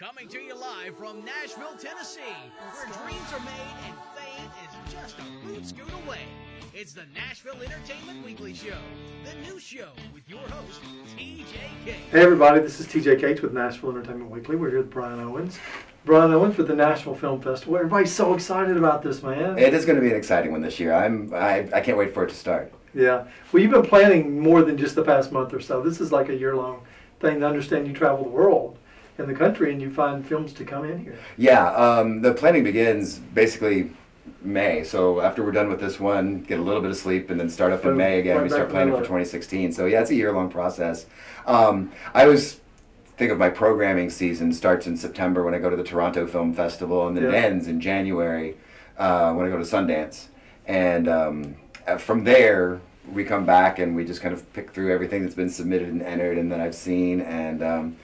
Coming to you live from Nashville, Tennessee, where dreams are made and fame is just a root scoot away. It's the Nashville Entertainment Weekly Show, the new show with your host, TJ Cates. Hey everybody, this is TJ Cates with Nashville Entertainment Weekly. We're here with Brian Owens. Brian Owens with the Nashville Film Festival. Everybody's so excited about this, man. It is going to be an exciting one this year. I can't wait for it to start. Yeah. Well, you've been planning more than just the past month or so. This is like a year-long thing. To understand, you travel the world in the country and you find films to come in here. Yeah, the planning begins basically May, so after we're done with this one, get a little bit of sleep and then start up in May again. We start planning for 2016, so yeah, it's a year-long process. I always think of my programming season starts in September when I go to the Toronto Film Festival, and then it ends in January when I go to Sundance, and from there we come back and we just kind of pick through everything that's been submitted and entered and that I've seen, and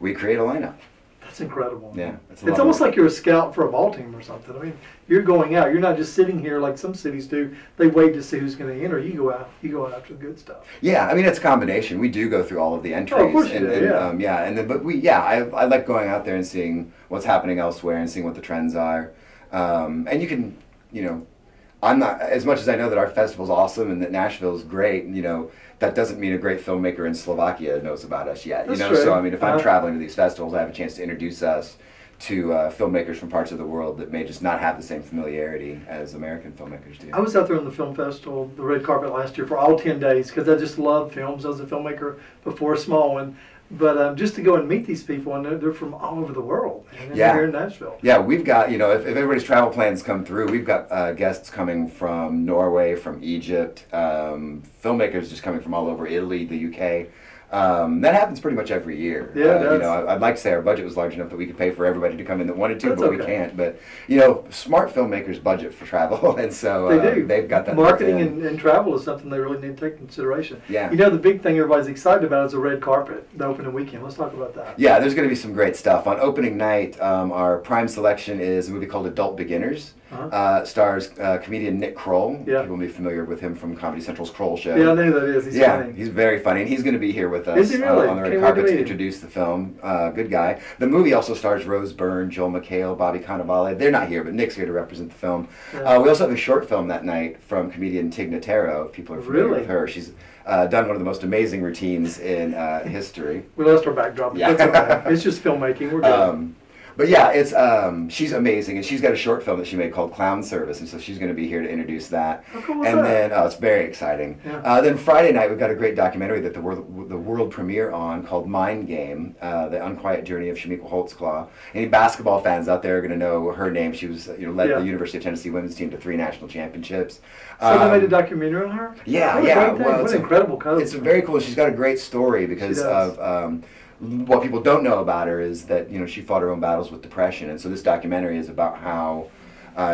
we create a lineup. That's incredible. Yeah, it's almost like you're a scout for a ball team or something. I mean, you're going out. You're not just sitting here like some cities do. They wait to see who's going to enter. You go out. You go out after the good stuff. Yeah, I mean, it's a combination. We do go through all of the entries. Oh, of course you do. Yeah. I like going out there and seeing what's happening elsewhere and seeing what the trends are. And you can, you know, I'm not, as much as I know that our festival's awesome and that Nashville's great, you know, that doesn't mean a great filmmaker in Slovakia knows about us yet. That's true. So I mean, if I'm traveling to these festivals, I have a chance to introduce us to filmmakers from parts of the world that may just not have the same familiarity as American filmmakers do. I was out there on the film festival, the red carpet last year for all 10 days because I just love films. I was a filmmaker before a small one. But just to go and meet these people, and they're from all over the world, and here in Nashville. Yeah, we've got, you know, if everybody's travel plans come through, we've got guests coming from Norway, from Egypt, filmmakers just coming from all over Italy, the UK. That happens pretty much every year. Yeah, you know, I'd like to say our budget was large enough that we could pay for everybody to come in that wanted to, but we can't. But you know, smart filmmakers budget for travel, and so they do. They've got that. Marketing and travel is something they really need to take into consideration. Yeah. You know, the big thing everybody's excited about is the red carpet, the opening weekend. Let's talk about that. Yeah, there's going to be some great stuff on opening night. Our prime selection is a movie called Adult Beginners. Stars comedian Nick Kroll. Yeah. People will be familiar with him from Comedy Central's Kroll Show. Yeah, I know who that is. He's funny. He's very funny, and he's going to be here with us on the red carpet to introduce the film. Good guy. The movie also stars Rose Byrne, Joel McHale, Bobby Cannavale. They're not here, but Nick's here to represent the film. Yeah. We also have a short film that night from comedian Tig, if people are familiar with her. She's done one of the most amazing routines in history. We lost our backdrop. Yeah. That's okay. It's just filmmaking. We're good. But yeah, it's she's amazing, and she's got a short film that she made called Clown Service, and so she's going to be here to introduce that. How cool was that? Then it's very exciting. Yeah. Then Friday night we've got a great documentary that the world premiere on called Mind Game, the unquiet journey of Shameeka Holtzclaw. Any basketball fans out there are going to know her name. She was led the University of Tennessee women's team to 3 national championships. So they made a documentary on her. Yeah, yeah. Well, it's an incredible coach. It's very cool. She's got a great story because of. What people don't know about her is that, you know, she fought her own battles with depression, and so this documentary is about how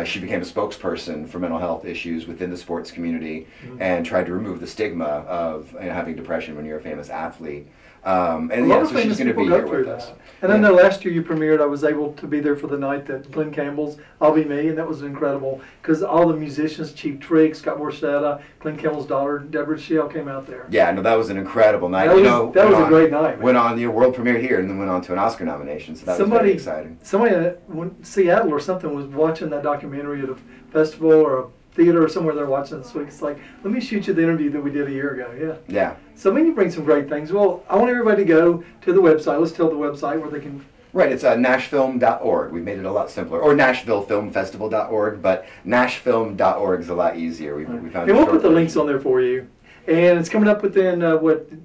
she became a spokesperson for mental health issues within the sports community and tried to remove the stigma of having depression when you're a famous athlete. And yeah, so she's going to be here with us. And I know last year you premiered, I was able to be there for the night that Glenn Campbell's I'll Be Me, and that was incredible because all the musicians, Chief Trigg, Scott Borchetta, Glenn Campbell's daughter, Deborah Shiel came out there. Yeah, no, that was an incredible night. That was a great night. Man. Went on the world premiere here and then went on to an Oscar nomination, so that was very exciting. Somebody in Seattle or something was watching that documentary at a festival or a theater or somewhere they're watching this week. It's like, let me shoot you the interview that we did a year ago. Yeah. Yeah. So I mean, you bring some great things. Well, I want everybody to go to the website. Let's tell the website where they can. Right, it's nashfilm.org. We've made it a lot simpler. Or nashvillefilmfestival.org, but nashfilm.org is a lot easier. We found and we'll put the links on there for you. And it's coming up within, 16th,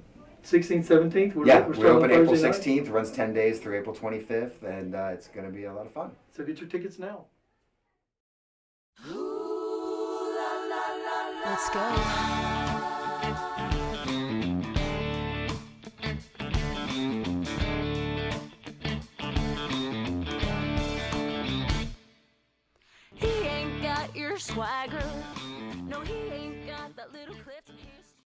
17th? We open April 16th, runs 10 days through April 25th, and it's going to be a lot of fun. So get your tickets now. Let's go. He ain't got your swagger. No, he ain't got that little clip.